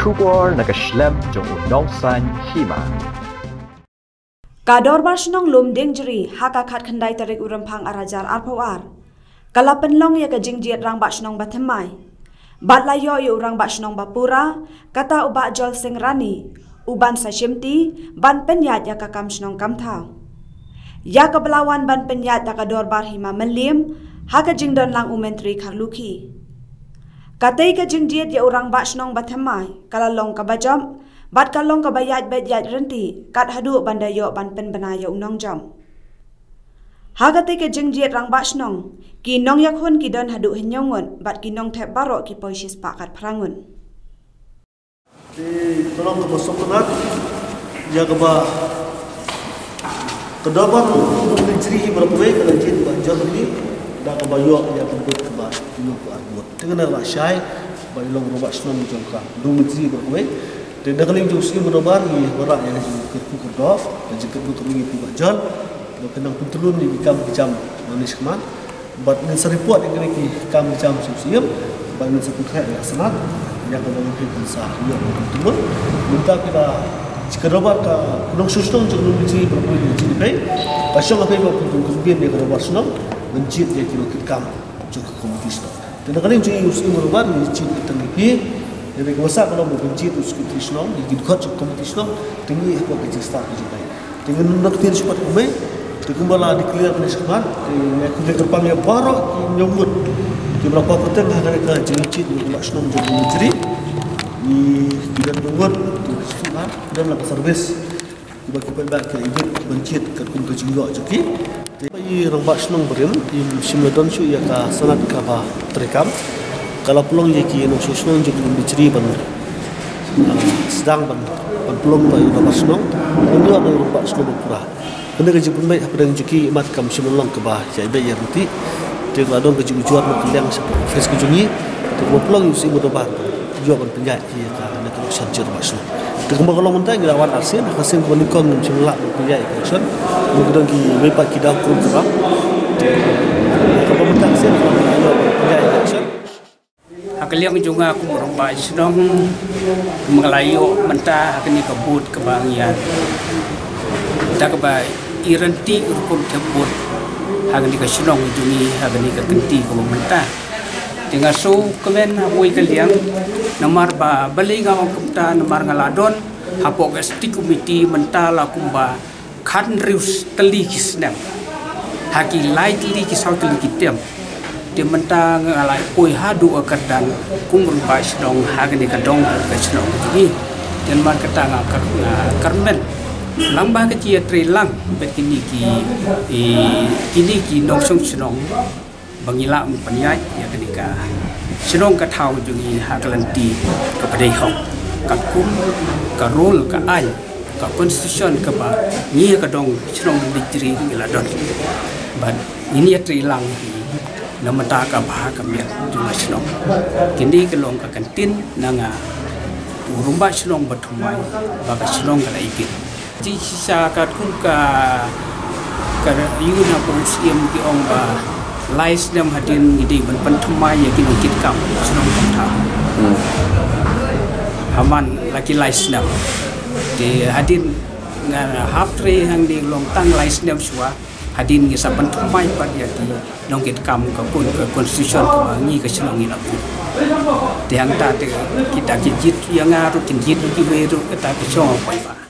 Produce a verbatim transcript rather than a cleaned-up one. Kubor naga shlem jong U Nongsaiñ Hima. Kador barsnong lum ding jeri hakakat kendai tarik urempang arajar arpawar. Kalapen long ya ke jingjiat rang barsnong batemai. Batlayo ya urang barsnong bapura kata ubak jol singrani. Uban sashimti ban penyat ya kakam snong kamthau. Ya kebelawan ban penyat ya kador bar Hima melim haka jingdon lang umentri karluki. Katai ka jingdiet ya orang baksnong batamai, kala long ka bajam, bat ka long ka bayat bayat renti, kat hadu bandayo banpen benaya unong jam. Hagatai ka jingdiet rang baksnong, ki nong yakhun ki don hadu henyongun, bat ki nong tep barok ki poisis pakat perangun. Di tolong kebasokanat, ya keba kedabar mungkin ciri berpuai kalau jin banjar ini. Dah kebayok dia kebut kebat dulu ke arbut tengena rasyai bayilong robat senam jongka dong menteri berkuai dan dah keling jongsi merobar ni berak yang jengkut kudof dan jengkut terungi tiba jol kenang pentelun ni kam jam manis keman bat men seripot yang kini kam jam siap bat men seputret yang senat yang kebangun pensa dia pentelun minta kita kerobat ke kunung susung jengkut menteri berkuai di sini baik pasang apa yang pentung kebian dia kerobat senam mencit dia kira ketikam juga komunis tu. Dan kadang-kadang juga usul merubah mencit terlebih. Jadi masa kalau mau mencit usul Krishnam, dia juga juga komunis tu. Tinggi apa kerja start juga. Tinggi nunjuk tiada cepat umai. Tinggi malah dikelir peniskan. Tinggi terpam yang baru nyambut. Beberapa perten kadang-kadang mencit Krishnam jadi menteri. Di tidak nyambut terus kan. Dan melakukan servis. Tiba-tiba mereka ikut mencit kerkum kejinggak jadi. Bayi rambak senang berim di Simladon su ia ka sangat kaba terikam kalau pulang ia ki enok senang jadi diceri ban sedang ban ban pulang bayi rambak senang itu ada rambak senang berpura benda kerja pun baik apa yang juki mat kam Simladon kaba jadi bayi nanti dia ngadong kerja ujuan mengkeliang seperti face kejungi kalau pulang ia si berubah jual ban penjat ia ka ada kerusakan rambak senang terkembang kalau mentah yang dirawat asin asin konikon Simladon penjat kerusakan mungkin ki lepak kita kurang. Kalau mentang sen kalau tidak action. Hakaliang juga aku merubah senang mengelayu mentah kini kebut kebangian. Tak keba iranti urkum kebut. Hakani ke senang jumi hakani ke kenti kalau mentah. Dengan so kemen aku ikaliang nomor ba beli ngawang kumta nomor ngaladon hapok esti komiti mentah lakumba kan rius teli kisnem haki light li kisau teli kitem di mentang ngalai poi hadu akadang kumur bais dong hagni kadong kesno ni den mar katang akar karmen lamba kecil trilang betini ki e kini ki nok sung senong bangila panyai ya ketika senong kathau jungi hakalanti kepadai hok kakum karul ka ai ka konstitusion ka ba ni ka dong chrong dicri ngila don ban ini atri lang namata ka ba ka me jung chrong kini ka long ka kantin nanga urumba chrong batumai ba ka chrong ka ipi ti sa ka kun ka ka yuna prosim ki ong ba lais nam hadin ngidi ban pantumai yakin kit kam chrong ta haman laki lais nam di hadin ngana haftri hang di longtang laisnem sua hadin ngi saban tumai pat ya di nongket kam ka kun ka constitution ka ngi ka chlong ina pu tiang ta te kita ki jit yang ngaru kin jit ki beru ka ta ka chong pa